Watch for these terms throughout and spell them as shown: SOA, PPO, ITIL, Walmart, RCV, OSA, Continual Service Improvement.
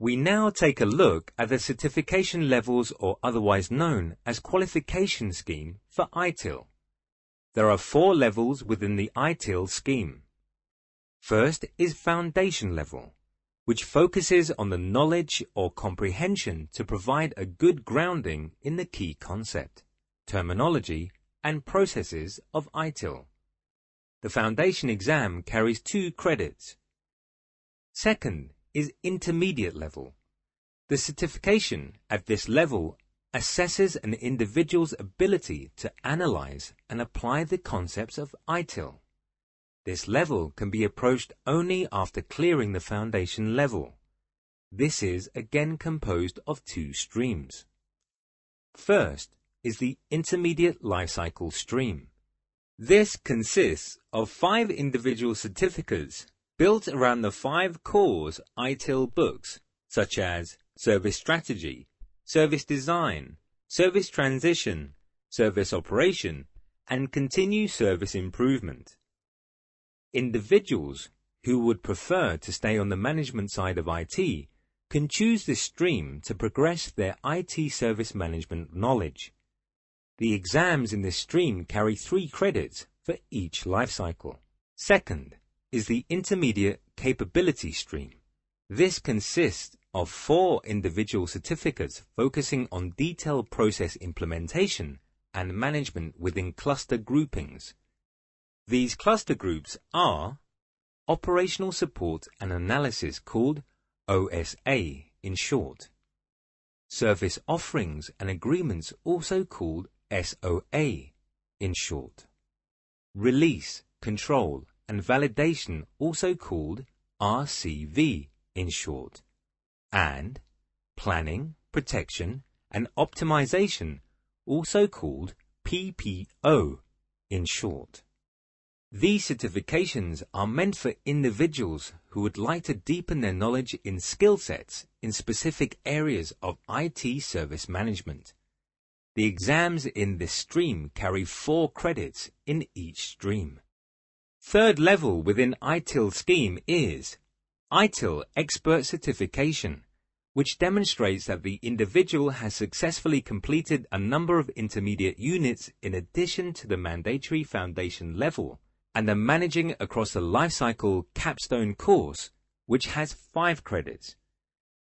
We now take a look at the certification levels, or otherwise known as qualification scheme, for ITIL. There are 4 levels within the ITIL scheme. First is foundation level, which focuses on the knowledge or comprehension to provide a good grounding in the key concept, terminology, and processes of ITIL. The foundation exam carries 2 credits. Second is intermediate level. The certification at this level assesses an individual's ability to analyze and apply the concepts of ITIL. This level can be approached only after clearing the foundation level. This is again composed of 2 streams. First is the intermediate lifecycle stream. This consists of 5 individual certificates built around the 5 core ITIL books, such as Service Strategy, Service Design, Service Transition, Service Operation, and Continuous Service Improvement. Individuals who would prefer to stay on the management side of IT can choose this stream to progress their IT service management knowledge. The exams in this stream carry 3 credits for each life cycle. Second is the intermediate capability stream. This consists of 4 individual certificates focusing on detailed process implementation and management within cluster groupings. These cluster groups are Operational Support and Analysis, called OSA in short, Service Offerings and Agreements, also called SOA in short, Release, Control and Validation, also called RCV in short, and Planning, Protection and Optimization, also called PPO in short. These certifications are meant for individuals who would like to deepen their knowledge in skill sets in specific areas of IT service management. The exams in this stream carry 4 credits in each stream. Third level within ITIL scheme is ITIL Expert Certification, which demonstrates that the individual has successfully completed a number of intermediate units in addition to the mandatory foundation level, and are managing across the lifecycle capstone course, which has 5 credits.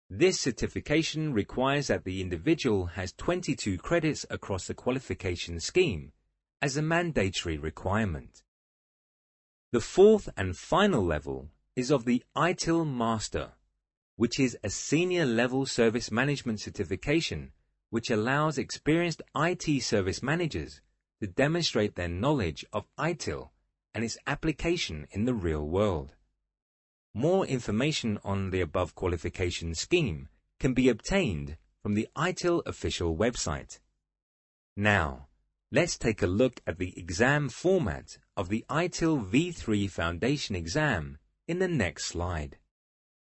This certification requires that the individual has 22 credits across the qualification scheme as a mandatory requirement. The 4th and final level is of the ITIL Master, which is a senior level service management certification which allows experienced IT service managers to demonstrate their knowledge of ITIL and its application in the real world. More information on the above qualification scheme can be obtained from the ITIL official website. Now, let's take a look at the exam format of the ITIL V3 Foundation exam in the next slide.